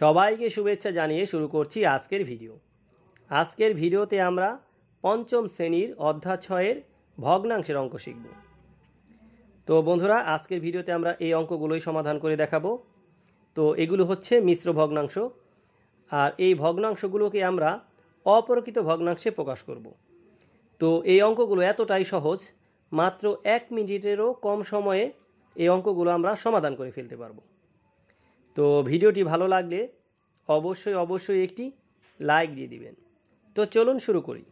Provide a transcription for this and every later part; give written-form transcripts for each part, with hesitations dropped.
সবাইকে শুভেচ্ছা জানিয়ে শুরু করছি আজকের ভিডিও। আজকের ভিডিওতে আমরা পঞ্চম শ্রেণীর অধ্যায় ৬-এর ভগ্নাংশের অঙ্ক শিখব। তো বন্ধুরা, আজকের ভিডিওতে আমরা এই অঙ্কগুলোই সমাধান করে দেখাবো। তো এগুলো হচ্ছে মিশ্র ভগ্নাংশ, আর এই ভগ্নাংশগুলোকে আমরা অপরকৃত ভগ্নাংশে প্রকাশ করব। তো এই অঙ্কগুলো এতটাই সহজ, মাত্র ১ মিনিটেরও কম সময়ে এই অঙ্কগুলো আমরা সমাধান করে ফেলতে পারবো। তো ভিডিওটি ভালো লাগলে অবশ্যই একটি লাইক দিয়ে দিবেন। তো চলুন শুরু করি।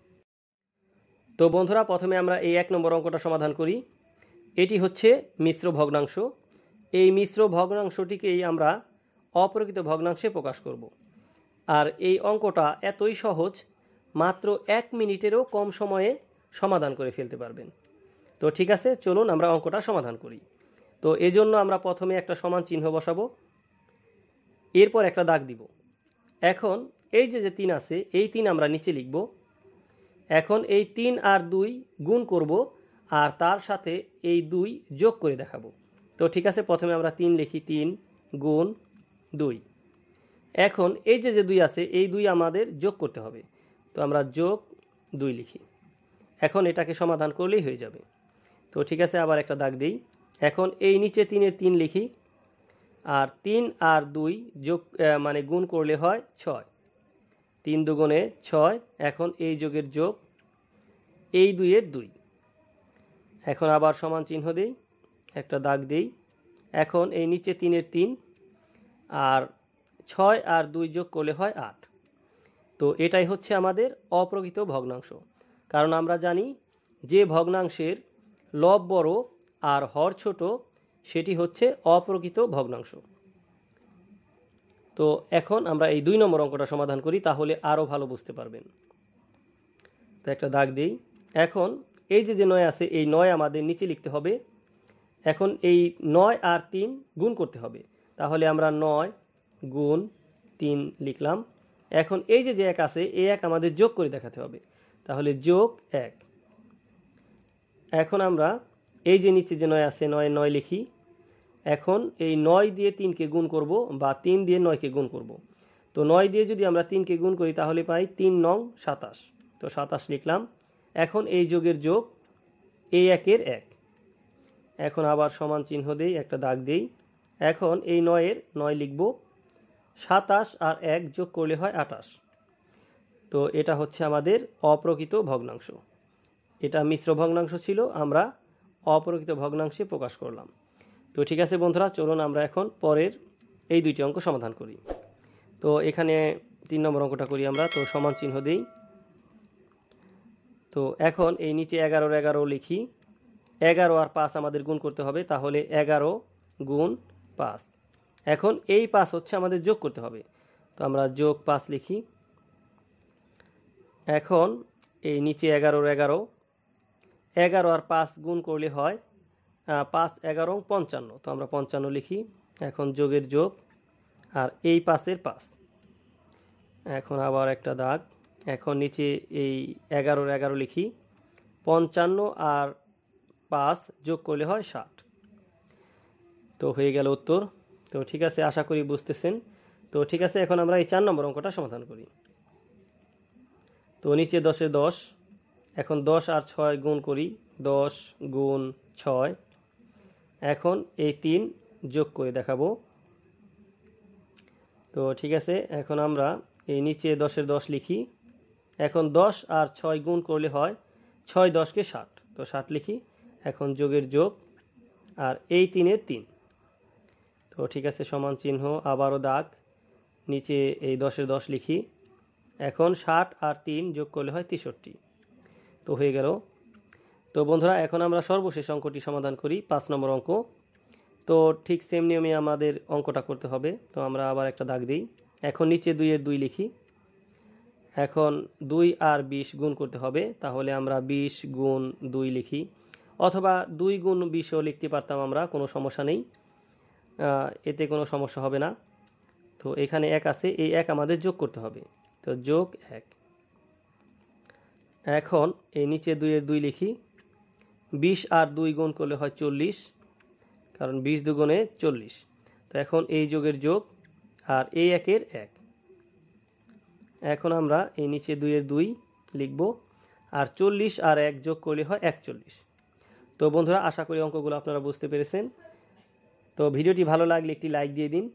তো বন্ধুরা, প্রথমে আমরা এই ১ নম্বর অঙ্কটা সমাধান করি। এটি হচ্ছে মিশ্র ভগ্নাংশ। এই মিশ্র ভগ্নাংশটিকেই আমরা অপরকৃত ভগ্নাংশে প্রকাশ করব। আর এই অঙ্কটা এতই সহজ, মাত্র ১ মিনিটেরও কম সময়ে সমাধান করে ফেলতে পারবেন। তো ঠিক আছে, চলুন আমরা অঙ্কটা সমাধান করি। তো এজন্য আমরা প্রথমে একটা সমান চিহ্ন বসাবো, এরপর একটা দাগ দিব। এখন এই যে ৩ আছে, এই ৩ আমরা নিচে লিখব। এখন এই ৩ আর ২ গুণ করব, আর তার সাথে এই ২ যোগ করে দেখাবো। তো ঠিক আছে, প্রথমে আমরা ৩ লিখি, ৩ গুণ ২। এখন এই যে ২ আছে, এই ২ আমাদের যোগ করতে হবে। তো আমরা যোগ ২ লিখি। এখন এটাকে সমাধান করলেই হয়ে যাবে। তো ঠিক আছে, আবার একটা দাগ দিই। এখন এই নিচে ৩ এর ৩ লিখি, আর ৩ আর ২ যোগ মানে গুণ করলে হয় ৬। ৩ দুগুণে ৬। এখন এই যোগের যোগ, এই ২ এর ২। এখন আবার সমান চিহ্ন দিই, একটা দাগ দিই। এখন এই নিচে ৩ এর ৩, আর ৬ আর ২ যোগ করলে হয় ৮। তো এটাই হচ্ছে আমাদের অপ্রকৃত ভগ্নাংশ। কারণ আমরা জানি যে ভগ্নাংশের লব বড় আর হর ছোট, সেটি হচ্ছে অপ্রকৃত ভগ্নাংশ। তো এখন আমরা এই ২ নম্বর অঙ্কটা সমাধান করি, তাহলে আরও ভালো বুঝতে পারবেন। তো একটা দাগ দিই। এখন এই যে ৯ আছে, এই ৯ আমাদের নিচে লিখতে হবে। এখন এই ৯ আর ৩ গুণ করতে হবে, তাহলে আমরা ৯ গুণ ৩ লিখলাম। এখন এই যে ১ আছে, এই ১ আমাদের যোগ করে দেখাতে হবে, তাহলে যোগ ১। এখন আমরা এই যে নিচে ৯ আছে, ৯ এর ৯ লিখি। এখন এই ৯ দিয়ে ৩কে গুণ করব, বা ৩ দিয়ে ৯কে গুণ করব। তো ৯ দিয়ে যদি আমরা ৩কে গুণ করি, তাহলে পাই ৩ নং ২৭। তো ২৭ লিখলাম। এখন এই যোগের যোগ, এই ১ এর ১। এখন আবার সমান চিহ্ন দিই, একটা দাগ দিই। এখন এই ৯ এর ৯ লিখব। ২৭ আর ১ যোগ করলে হয় ২৮। তো এটা হচ্ছে আমাদের অপ্রকৃত ভগ্নাংশ। এটা মিশ্র ভগ্নাংশ ছিল, আমরা অপরকৃত ভগ্নাংশে প্রকাশ করলাম। তো ঠিক আছে বন্ধুরা, চলুন আমরা এখন পরের এই 2টি অঙ্ক সমাধান করি। তো এখানে ৩ নম্বর অঙ্কটা করি আমরা। তো সমান চিহ্ন দিই। তো এখন এই নিচে ১১ আর ১১ লিখি। ১১ আর ৫ আমাদের গুণ করতে হবে, তাহলে ১১ গুণ ৫। এখন এই ৫ হচ্ছে আমাদের যোগ করতে হবে। তো আমরা যোগ ৫ লিখি। এখন এই নিচে ১১ আর ১১ ১১ আর ৫ গুণ করলে হয় ৫ ১১ ৫৫। তো আমরা ৫৫ লিখি। এখন যোগের যোগ, আর এই ৫ এর ৫। এখন আবার একটা দাগ। এখন নিচে এই ১১ আর ১১ লিখি। ৫৫ আর ৫ যোগ করলে হয় ৬০। তো হয়ে গেল উত্তর। তো ঠিক আছে, আশা করি বুঝতেছেন। তো ঠিক আছে, এখন আমরা এই ৪ নম্বর অঙ্কটা সমাধান করি। তো নিচে 10 এর ১০। এখন 10 আর ৬ গুণ করি, 10 গুণ ৬। এখন এই ৩ যোগ করে দেখাবো। তো ঠিক আছে, এখন আমরা এই নিচে 10 এর ১০ লিখি। এখন 10 আর ৬ গুণ করলে হয় ৬ দশকে ৬০। তো ৬০ লিখি। এখন যোগের যোগ, আর এই ৩ এর ৩। তো ঠিক আছে, সমান চিহ্ন, আবারও দাগ। নিচে এই 10 এর ১০ লিখি। এখন ৬০ আর ৩ যোগ করলে হয় ৬৩। তো হয়ে গেল। তো বন্ধুরা, এখন আমরা সর্বশেষ অঙ্কটি সমাধান করি, ৫ নম্বর অঙ্ক। তো ঠিক সেম নিয়মে আমাদের অঙ্কটা করতে হবে। তো আমরা আবার একটা দাগ দিই। এখন নিচে ২ এর ২ লিখি। এখন ২ আর ২০ গুণ করতে হবে, তাহলে আমরা ২০ গুণ ২ লিখি, অথবা ২ গুণ ২০ও লিখতে পারতাম আমরা, কোনো সমস্যা নেই, এতে কোনো সমস্যা হবে না। তো এখানে ১ আছে, এই ১ আমাদের যোগ করতে হবে। তো যোগ ১। এখন এই নিচে ২ এর ২ লিখি। ২০ আর ২ গুণ করলে হয় ৪০, কারণ ২০ দুগুণে ৪০। তো এখন এই যোগের যোগ, আর এই একের এক। এখন আমরা এই নিচে দুইয়ের দুই লিখব, আর 40 আর এক যোগ করলে হয় 41। তো বন্ধুরা আশা করি অঙ্কগুলো আপনারা বুঝতে পেরেছেন। তো ভিডিওটি ভালো লাগলে একটি লাইক দিয়ে দিন।